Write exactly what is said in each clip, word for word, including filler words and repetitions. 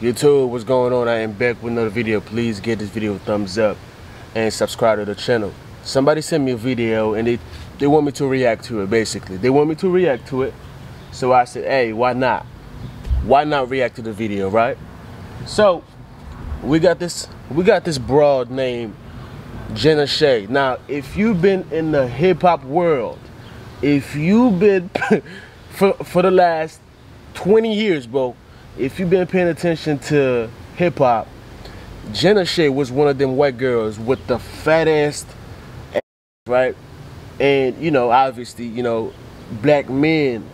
YouTube, what's going on? I am back with another video. Please give this video a thumbs up and subscribe to the channel. Somebody sent me a video and they, they want me to react to it, basically. They want me to react to it. So I said, hey, why not? Why not react to the video, right? So we got this we got this broad named Jenna Shea. Now, if you've been in the hip-hop world, if you've been for for the last twenty years, bro, if you've been paying attention to hip-hop, Jenna Shea was one of them white girls with the fattest ass, right? And, you know, obviously, you know, black men,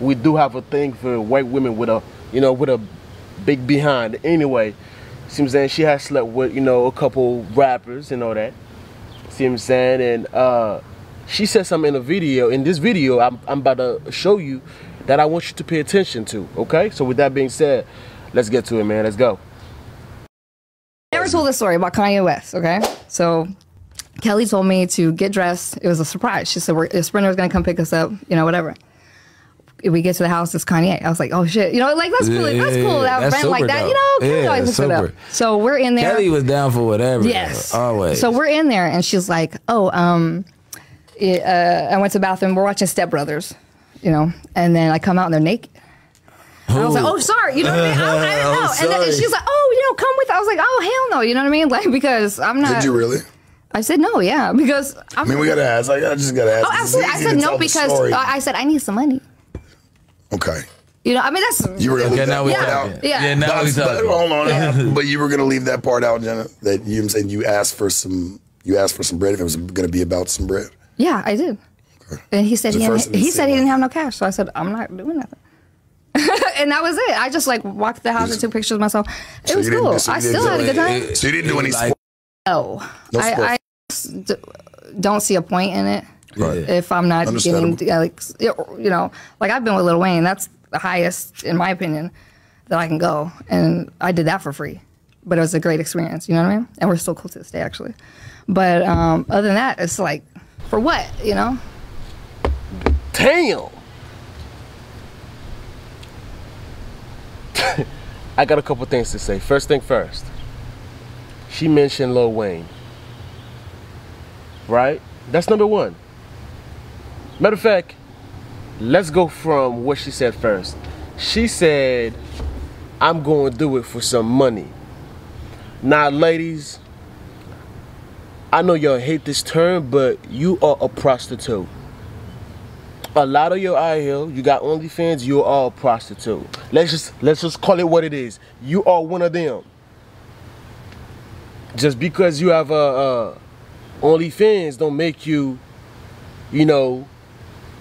we do have a thing for white women with a, you know, with a big behind. Anyway, see what I'm saying? She has slept with, you know, a couple rappers and all that. See what I'm saying? And uh, she said something in a video. In this video, I'm, I'm about to show you that I want you to pay attention to, okay? So with that being said, let's get to it, man. Let's go. I never told this story about Kanye West, okay? So Kelly told me to get dressed. It was a surprise. She said, the Sprinter was going to come pick us up, you know, whatever. If we get to the house, it's Kanye. I was like, oh, shit. You know, like, that's cool. Yeah, that's cool. That that's friend like that. Though. You know, Kelly yeah, always looks it up. So we're in there. Kelly was down for whatever. Yes. Always. So we're in there, and she's like, oh, um, it, uh, I went to the bathroom. We're watching Step Brothers. You know, and then I come out and they're naked. And I was like, oh, sorry. You know what I mean? I, I didn't know. And then and she's like, oh, you know, come with. I was like, oh, hell no. You know what I mean? Like, because I'm not. Did you really? I said no, yeah, because. I'm, I mean, we got to ask. I just got to ask. Oh, absolutely. I said no because I said I need some money. Okay. You know, I mean, that's. You were going to leave that part out. Yeah, yeah, now we talking. Hold on. But you were going to leave that part out, Jenna, that you saying you asked for some, you asked for some bread if it was going to be about some bread. Yeah, I did. And he said he, had, he said he didn't have no cash, so I said I'm not doing nothing, and that was it. I just like walked the house and took pictures of myself. It so was cool. So I still had a good time. It, it, so you didn't do any sports? No, no sports. I, I don't see a point in it. Right. If I'm not getting like you know, like I've been with Lil Wayne. That's the highest, in my opinion, that I can go, and I did that for free. But it was a great experience. You know what I mean? And we're still cool to this day, actually. But um, other than that, it's like for what, you know. Damn! I got a couple things to say. First thing first. She mentioned Lil Wayne. Right? That's number one. Matter of fact, let's go from what she said first. She said, I'm going to do it for some money. Now, ladies, I know y'all hate this term, but you are a prostitute. A lot of you out here, you got OnlyFans, you are a prostitute. Let's just let's just call it what it is. You are one of them. Just because you have a, a OnlyFans don't make you, you know,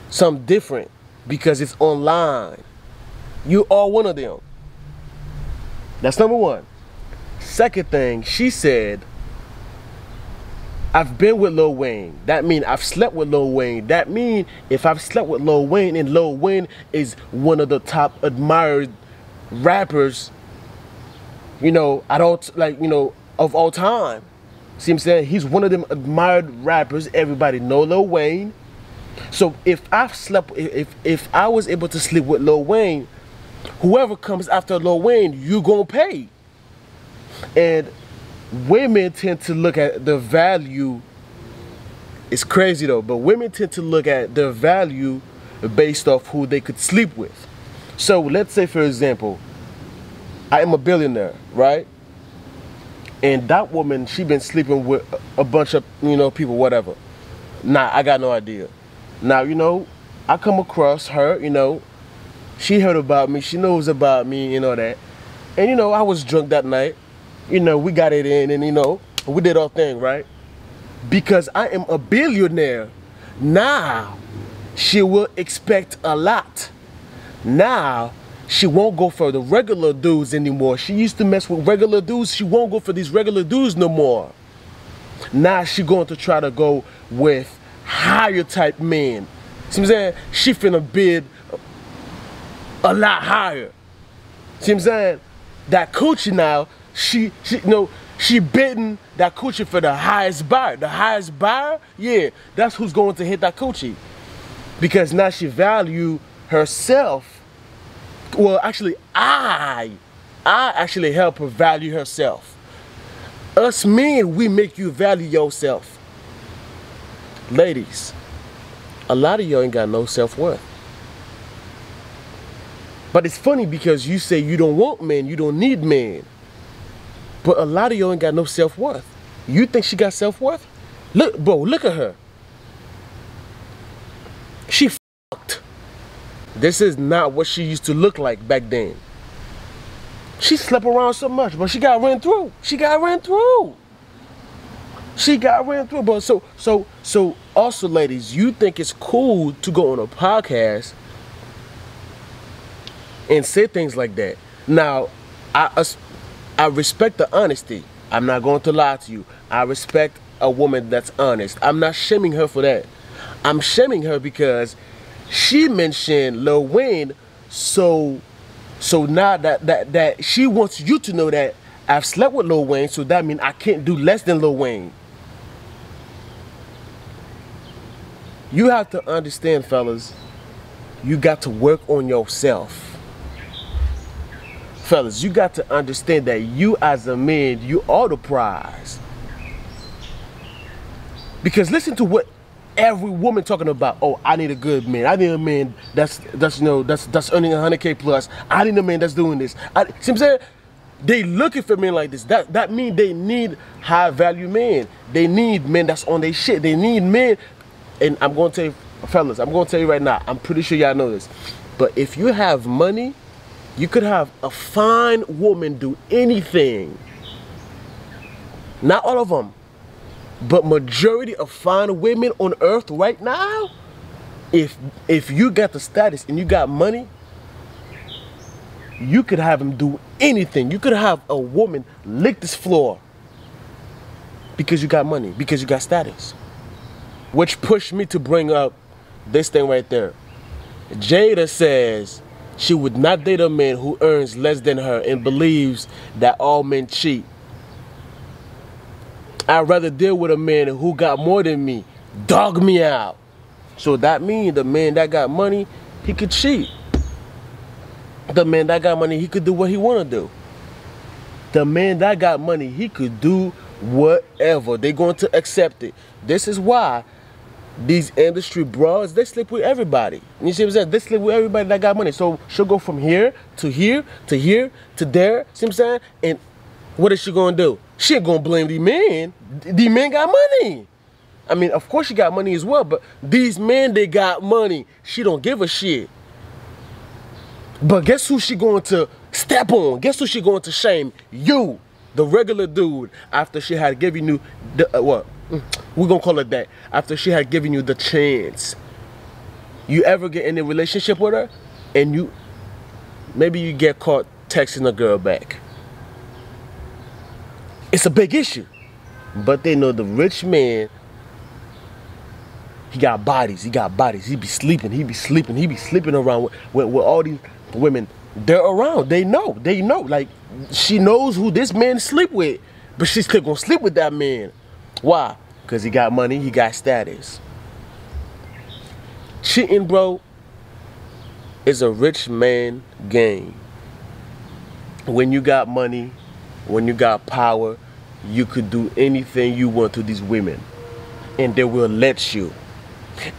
something different because it's online. You are one of them. That's number one. Second thing, she said, I've been with Lil Wayne. That mean I've slept with Lil Wayne. That mean if I've slept with Lil Wayne and Lil Wayne is one of the top admired rappers, you know, adults, like, you know, of all time. See what I'm saying? He's one of them admired rappers. Everybody know Lil Wayne. So if I've slept, if, if I was able to sleep with Lil Wayne, whoever comes after Lil Wayne, you gonna pay. And women tend to look at the value. It's crazy though, but women tend to look at the value based off who they could sleep with. So let's say, for example, I am a billionaire, right? And that woman, she been sleeping with a bunch of, you know, people, whatever. Nah, I got no idea. Now, you know, I come across her, you know, she heard about me, she knows about me and all that. And, you know, I was drunk that night. You know, we got it in and, you know, we did our thing, right? Because I am a billionaire. Now, she will expect a lot. Now, she won't go for the regular dudes anymore. She used to mess with regular dudes. She won't go for these regular dudes no more. Now, she going to try to go with higher type men. See what I'm saying? She finna bid a lot higher. See what I'm saying? That coochie now, She, she, you know, she bidding that coochie for the highest buyer. The highest buyer, yeah, that's who's going to hit that coochie. Because now she value herself. Well, actually, I I actually help her value herself. Us men, we make you value yourself. Ladies, a lot of y'all ain't got no self-worth. But it's funny because you say you don't want men, you don't need men. But a lot of y'all ain't got no self-worth. You think she got self-worth? Look, bro, look at her. She fucked. This is not what she used to look like back then. She slept around so much, but she got ran through. She got ran through. She got ran through, but so, so, so also, ladies, you think it's cool to go on a podcast and say things like that. Now, I, I respect the honesty. I'm not going to lie to you. I respect a woman that's honest. I'm not shaming her for that. I'm shaming her because she mentioned Lil Wayne, so, so now that, that, that she wants you to know that I've slept with Lil Wayne, so that means I can't do less than Lil Wayne. You have to understand, fellas, you got to work on yourself. Fellas, you got to understand that you as a man, you are the prize. Because listen to what every woman talking about. Oh, I need a good man. I need a man that's that's you know that's that's earning one hundred K plus. I need a man that's doing this. I, see what I'm saying? They looking for men like this. That that means they need high value men. They need men that's on their shit. They need men. And I'm gonna tell you, fellas, I'm gonna tell you right now, I'm pretty sure y'all know this, but if you have money, you could have a fine woman do anything. Not all of them, but majority of fine women on earth right now, if if you got the status and you got money, you could have them do anything. You could have a woman lick this floor because you got money, because you got status. Which pushed me to bring up this thing right there. Jada says she would not date a man who earns less than her and believes that all men cheat. I'd rather deal with a man who got more than me. Dog me out. So that means the man that got money, he could cheat. The man that got money, he could do what he want to do. The man that got money, he could do whatever. They're going to accept it. This is why these industry bros, they sleep with everybody. You see what I'm saying? They sleep with everybody that got money. So she'll go from here to here to here to there. See what I'm saying? And what is she going to do? She ain't going to blame the men. The men got money. I mean, of course she got money as well, but these men, they got money. She don't give a shit. But guess who she going to step on? Guess who she going to shame? You, the regular dude, after she had given you the, uh, what? We're going to call it that. After she had given you the chance. You ever get in a relationship with her and you, maybe you get caught texting a girl back. It's a big issue. But they know the rich man, he got bodies, he got bodies. He be sleeping, he be sleeping, he be sleeping around with, with, with all these women. They're around, they know, they know. Like, she knows who this man sleep with, but she's still gonna sleep with that man. Why? Because he got money, he got status. Cheating, bro, is a rich man game. When you got money, when you got power, you could do anything you want to these women. And they will let you.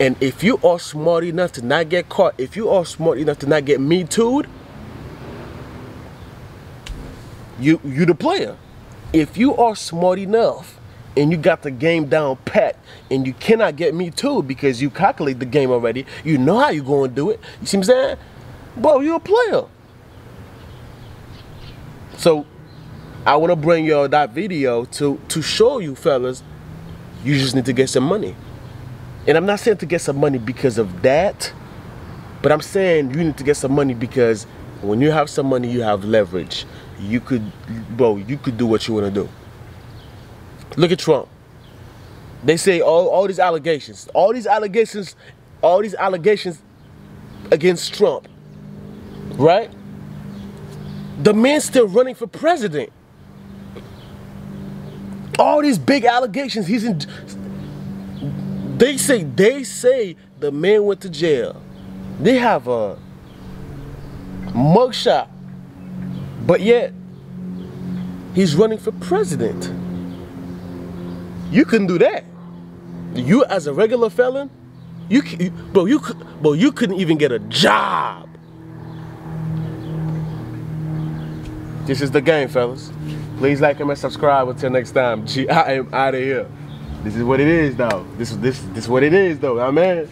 And if you are smart enough to not get caught, if you are smart enough to not get me too'd, you, you the player. If you are smart enough and you got the game down pat and you cannot get me too because you calculate the game already, you know how you're going to do it, you see what I'm saying? Bro, you're a player. So I want to bring y'all that video to, to show you, fellas, you just need to get some money. And I'm not saying to get some money because of that, but I'm saying you need to get some money because when you have some money, you have leverage. You could, bro, you could do what you want to do. Look at Trump. They say all, all these allegations, all these allegations, all these allegations against Trump, right? The man's still running for president. All these big allegations, he's in, they say, they say the man went to jail. They have a mugshot But yet, he's running for president. You couldn't do that. You as a regular felon, you, bro, you, bro, you couldn't even get a job. This is the game, fellas. Please like, comment, subscribe. Until next time, G, I am out of here. This is what it is, though. This is this this is what it is, though. I mean.